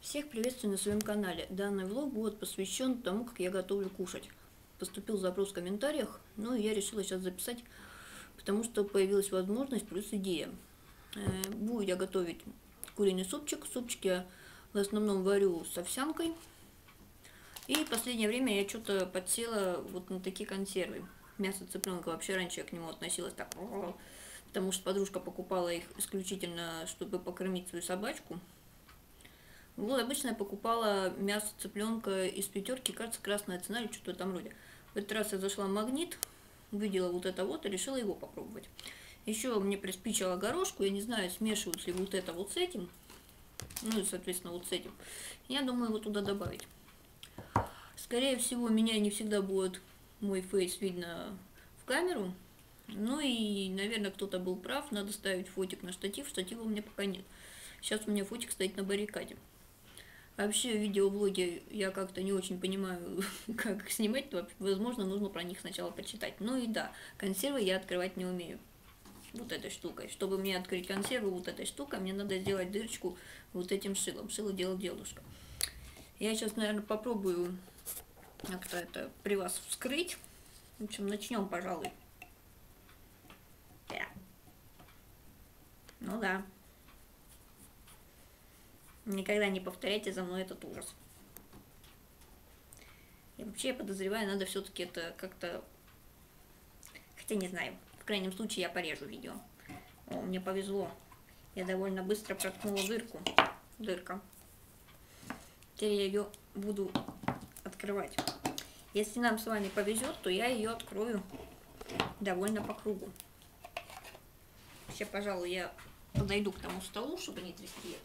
Всех приветствую на своем канале. Данный влог будет посвящен тому, как я готовлю кушать. Поступил запрос в комментариях, но я решила сейчас записать, потому что появилась возможность плюс идея. Буду я готовить куриный супчик. Супчик я в основном варю с овсянкой. И в последнее время я что-то подсела вот на такие консервы. Мясо цыпленка вообще раньше я к нему относилась так, потому что подружка покупала их исключительно, чтобы покормить свою собачку. Вот, обычно я покупала мясо цыпленка из Пятерки, кажется, Красная Цена или что-то там вроде. В этот раз я зашла в Магнит, увидела вот это вот и решила его попробовать. Еще мне приспичило горошку, я не знаю, смешиваются ли вот это вот с этим, ну и, соответственно, вот с этим. Я думаю его туда добавить. Скорее всего, меня не всегда будет мой фейс видно в камеру. Ну и, наверное, кто-то был прав, надо ставить фотик на штатив, штатива у меня пока нет. Сейчас у меня фотик стоит на баррикаде. Вообще, видеоблоги я как-то не очень понимаю, как их снимать. Возможно, нужно про них сначала почитать. Ну и да, консервы я открывать не умею. Вот этой штукой. Чтобы мне открыть консервы, вот этой штукой, мне надо сделать дырочку вот этим шилом. Шило делал дедушка. Я сейчас, наверное, попробую как-то это при вас вскрыть. В общем, начнем, пожалуй. Ну да. Никогда не повторяйте за мной этот ужас. И вообще, я подозреваю, надо все-таки это как-то... Хотя не знаю. В крайнем случае, я порежу видео. О, мне повезло. Я довольно быстро проткнула дырку. Дырка. Теперь я ее буду открывать. Если нам с вами повезет, то я ее открою довольно по кругу. Вообще, пожалуй, я подойду к тому столу, чтобы не трясти.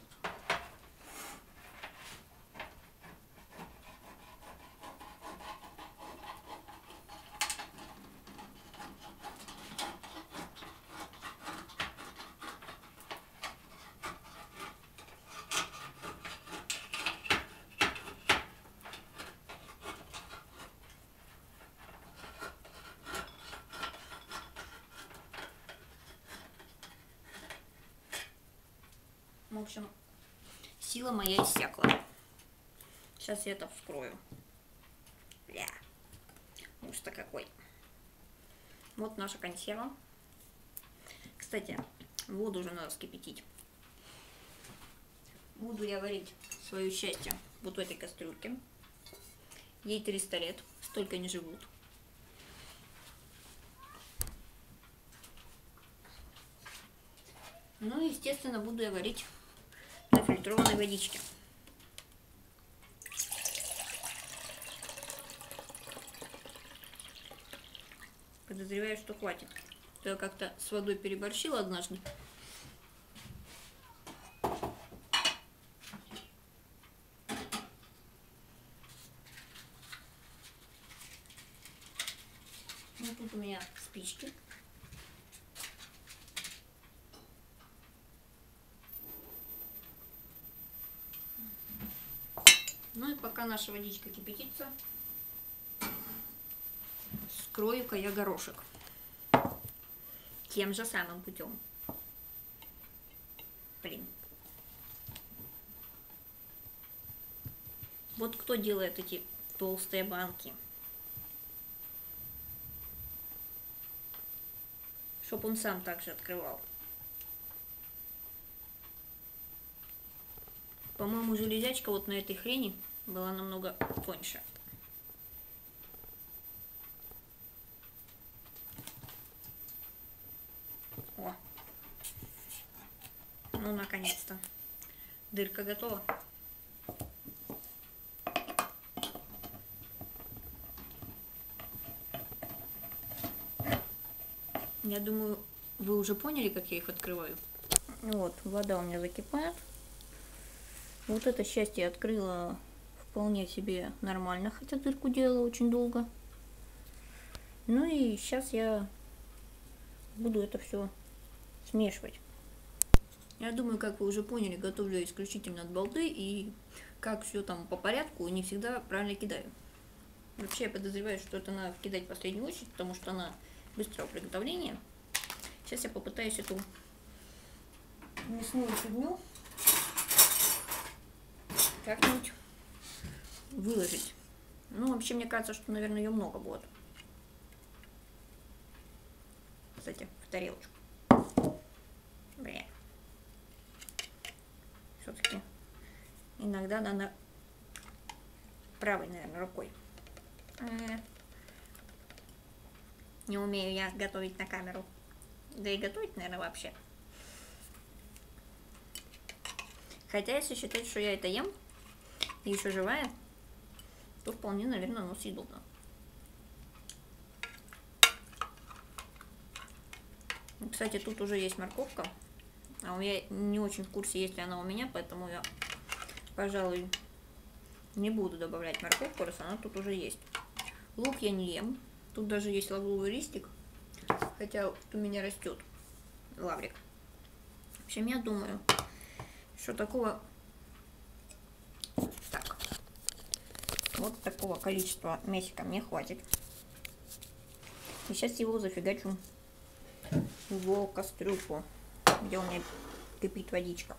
В общем, сила моя иссякла. Сейчас я это вскрою. Бля. Уж-то какой. Вот наша консерва. Кстати, воду уже надо вскипятить. Буду я варить свое счастье вот в этой кастрюльке. Ей 300 лет. Столько не живут. Ну и, естественно, буду я варить фильтрованной водички. Подозреваю, что хватит. Я как-то с водой переборщила однажды. Ну, тут у меня спички. Ну и пока наша водичка кипятится, скрою-ка я горошек. Тем же самым путем. Блин. Вот кто делает эти толстые банки. Чтоб он сам также открывал. По-моему, железячка вот на этой хрени была намного тоньше. О! Ну, наконец-то. Дырка готова. Я думаю, вы уже поняли, как я их открываю. Вот, вода у меня закипает. Вот это счастье я открыла вполне себе нормально, хотя дырку делала очень долго. Ну и сейчас я буду это все смешивать. Я думаю, как вы уже поняли, готовлю исключительно от балды, и как все там по порядку, не всегда правильно кидаю. Вообще, я подозреваю, что это надо кидать в последнюю очередь, потому что она быстрого приготовления. Сейчас я попытаюсь эту мясную фигню как-нибудь выложить. Ну, вообще, мне кажется, что, наверное, ее много будет. Кстати, в тарелочку. Блин. Все-таки иногда надо правой, наверное, рукой. Не умею я готовить на камеру. Да и готовить, наверное, вообще. Хотя, если считать, что я это ем, и еще живая, то вполне, наверное, оно съедобно. Кстати, тут уже есть морковка. А я не очень в курсе, есть ли она у меня, поэтому я, пожалуй, не буду добавлять морковку, раз она тут уже есть. Лук я не ем. Тут даже есть лавровый листик, хотя у меня растет лаврик. В общем, я думаю, что такого... Так. Вот такого количества мясика мне хватит. И сейчас его зафигачу в кастрюльку, где у меня кипит водичка.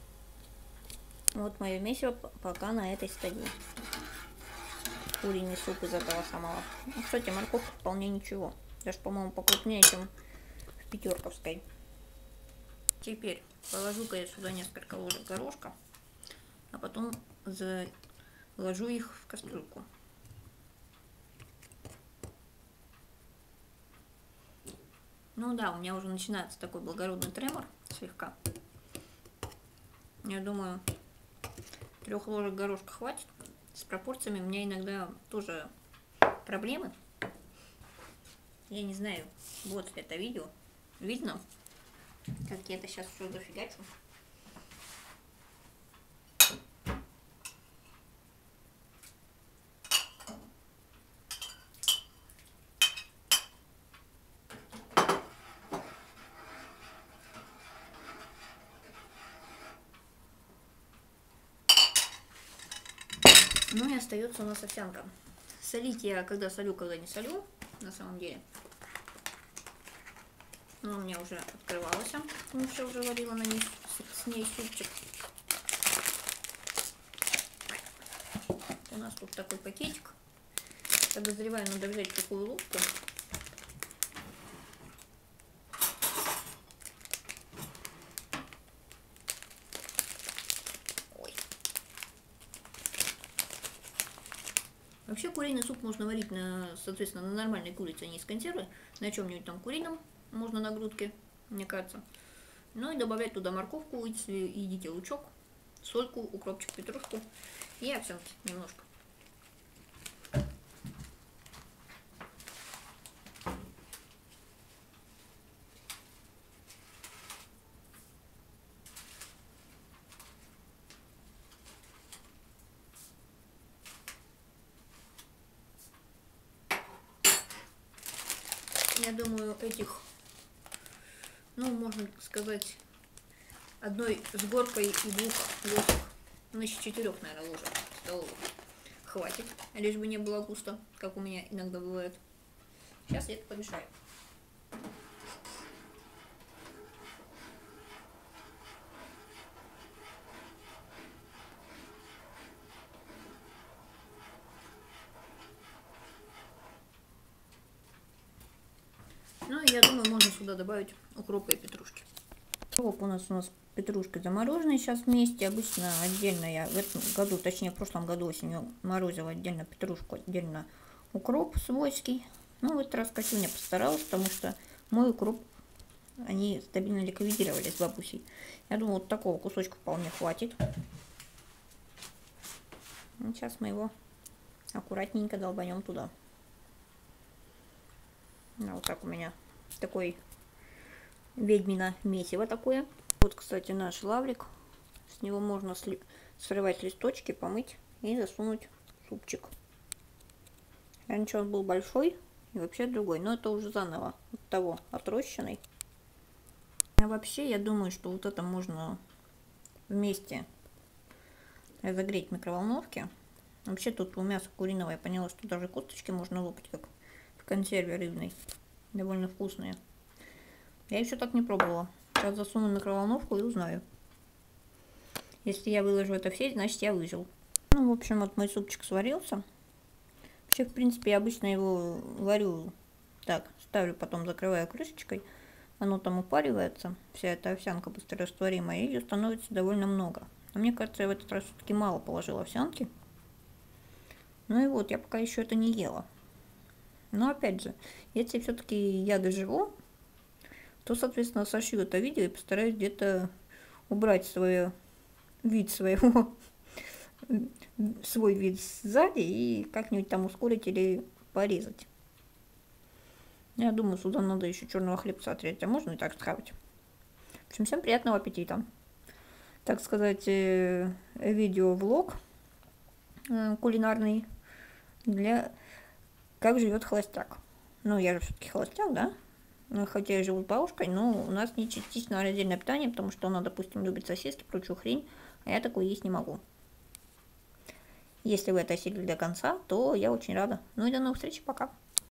Вот мое месиво пока на этой стадии. Куриный суп из этого самого. Ну, кстати, морковка вполне ничего. Даже, по-моему, покрупнее, чем в Пятерковской. Теперь положу-ка я сюда несколько ложек горошка, а потом заложу их в кастрюльку. Ну да, у меня уже начинается такой благородный тремор слегка. Я думаю, 3 ложек горошка хватит. С пропорциями у меня иногда тоже проблемы. Я не знаю, вот это видео. Видно, как я это сейчас все дофигачу. Ну и остается у нас овсянка. Солить я когда солю, когда не солю, на самом деле. Но у меня уже открывалась. Ну, все уже варила на ней, с ней супчик. У нас тут такой пакетик. Подозреваю, надо взять такую ложку. Вообще куриный суп можно варить, соответственно, на нормальной курице, а не из консервы, на чем-нибудь там курином, можно на грудке, мне кажется. Ну и добавлять туда морковку, если едите лучок, сольку, укропчик, петрушку и овсянки немножко. Я думаю, этих, ну, можно сказать, одной с горкой и 2 ложек, ну, еще 4, наверное, ложек столовых хватит, лишь бы не было густо, как у меня иногда бывает. Сейчас я это помешаю. Ну, я думаю, можно сюда добавить укропа и петрушки. Укроп у нас петрушка замороженная сейчас вместе. Обычно отдельно я в этом году, точнее в прошлом году осенью морозила отдельно петрушку, отдельно укроп свойский. Ну, в этот раз Катюня постаралась, потому что мой укроп они стабильно ликвидировали с бабусей. Я думаю, вот такого кусочка вполне хватит. Ну, сейчас мы его аккуратненько долбанем туда. Ну, вот так у меня такой ведьмина месиво такое. Вот, кстати, наш лаврик. С него можно срывать листочки, помыть и засунуть в супчик. Раньше он был большой и вообще другой, но это уже заново от того отрощенный. А вообще, я думаю, что вот это можно вместе разогреть в микроволновке. Вообще тут у мяса куриного я поняла, что даже косточки можно лопать, как консерве рыбной, довольно вкусные. Я еще так не пробовала. Сейчас засуну в микроволновку и узнаю. Если я выложу это все, значит я выжил. Ну, в общем, вот мой супчик сварился. Вообще, в принципе, я обычно его варю так, ставлю, потом закрываю крышечкой. Оно там упаривается, вся эта овсянка быстрорастворимая, и ее становится довольно много. Но мне кажется, я в этот раз все-таки мало положила овсянки. Ну и вот, я пока еще это не ела. Но опять же, если все-таки я доживу, то, соответственно, сошью это видео и постараюсь где-то убрать свой вид сзади и как-нибудь там ускорить или порезать. Я думаю, сюда надо еще черного хлебца отрезать, а можно и так схавать. В общем, всем приятного аппетита. Так сказать, видео-влог кулинарный для «Как живет холостяк». Ну, я же все-таки холостяк, да? Хотя я живу с бабушкой, но у нас не частично раздельное питание, потому что она, допустим, любит сосиски, прочую хрень, а я такой есть не могу. Если вы это осилили до конца, то я очень рада. Ну и до новых встреч, пока!